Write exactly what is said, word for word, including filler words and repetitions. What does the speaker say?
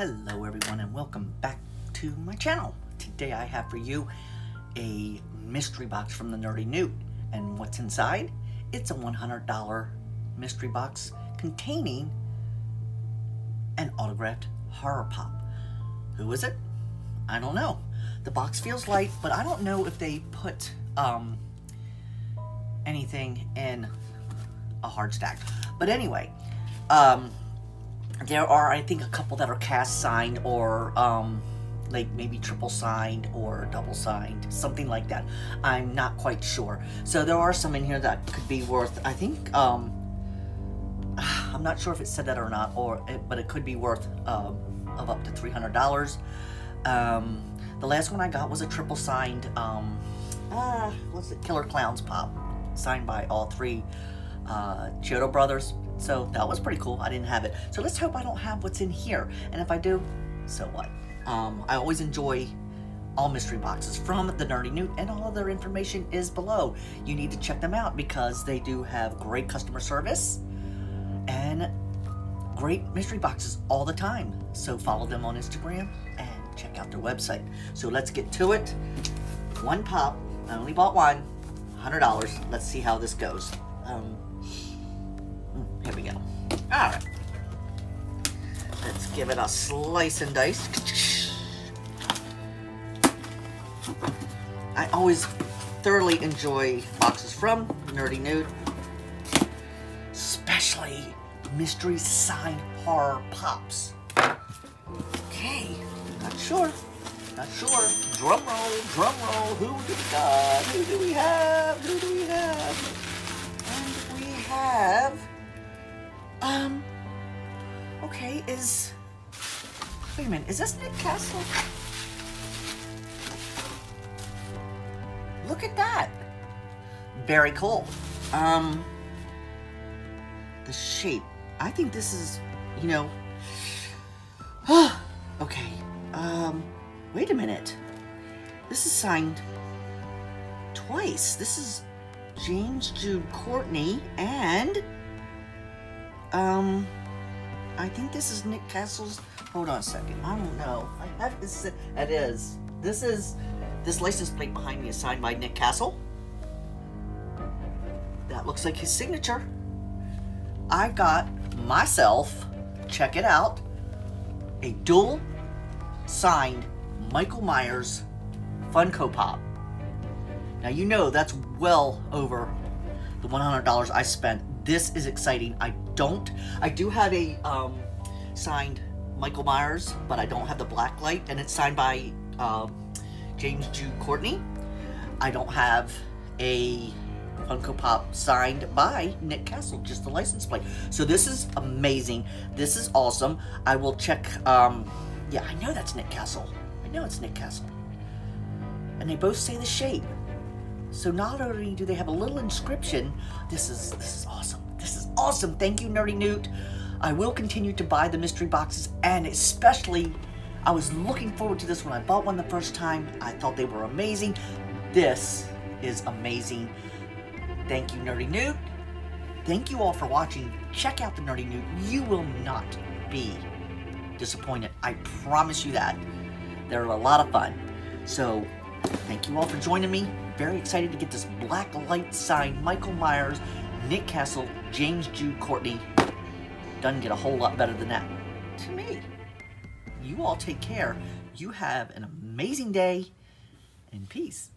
Hello everyone and welcome back to my channel. Today I have for you a mystery box from the Nerdy Newt, and what's inside? It's a one hundred dollar mystery box containing an autographed horror pop. Who is it? I don't know. The box feels light, but I don't know if they put um, anything in a hard stack. But anyway, um, there are, I think, a couple that are cast signed or um, like maybe triple signed or double signed, something like that. I'm not quite sure. So there are some in here that could be worth, I think, um, I'm not sure if it said that or not, or but it could be worth uh, of up to three hundred dollars. Um, the last one I got was a triple signed, um, uh, what's it, Killer Clowns pop, signed by all three uh, Chiodo Brothers. So that was pretty cool. I didn't have it. So let's hope I don't have what's in here. And if I do, so what? Um, I always enjoy all mystery boxes from the Nerdy Newt, and all of their information is below. You need to check them out because they do have great customer service and great mystery boxes all the time. So follow them on Instagram and check out their website. So let's get to it. One pop. I only bought one. one hundred dollars. Let's see how this goes. Um, Here we go. All right. Let's give it a slice and dice. I always thoroughly enjoy boxes from Nerdy Newt, especially mystery signed horror pops. Okay. Not sure. Not sure. Drum roll, drum roll. Who do we got? Who do we have? Who do we have? And we have... Um, okay, is, wait a minute, is this Nick Castle? Look at that. Very cool. Um, the shape, I think this is, you know, okay, um, wait a minute. This is signed twice. This is James Jude Courtney and... Um, I think this is Nick Castle's, hold on a second, I don't know, I have this, it is, this is, this license plate behind me is signed by Nick Castle. That looks like his signature. I got myself, check it out, a dual signed Michael Myers Funko Pop. Now you know that's well over the one hundred dollars I spent. This is exciting. I don't, I do have a um, signed Michael Myers, but I don't have the black light, and it's signed by uh, James Jude Courtney. I don't have a Funko Pop signed by Nick Castle, just the license plate. So this is amazing. This is awesome. I will check, um, yeah, I know that's Nick Castle. I know it's Nick Castle. And they both say the shape. So not only do they have a little inscription, this is this is awesome. This is awesome. Thank you, Nerdy Newt. I will continue to buy the mystery boxes, and especially, I was looking forward to this when I bought one the first time. I thought they were amazing. This is amazing. Thank you, Nerdy Newt. Thank you all for watching. Check out the Nerdy Newt. You will not be disappointed. I promise you that. They're a lot of fun. So thank you all for joining me. Very excited to get this black light signed Michael Myers, Nick Castle, James Jude Courtney. Doesn't get a whole lot better than that to me. You all take care. You have an amazing day, and peace.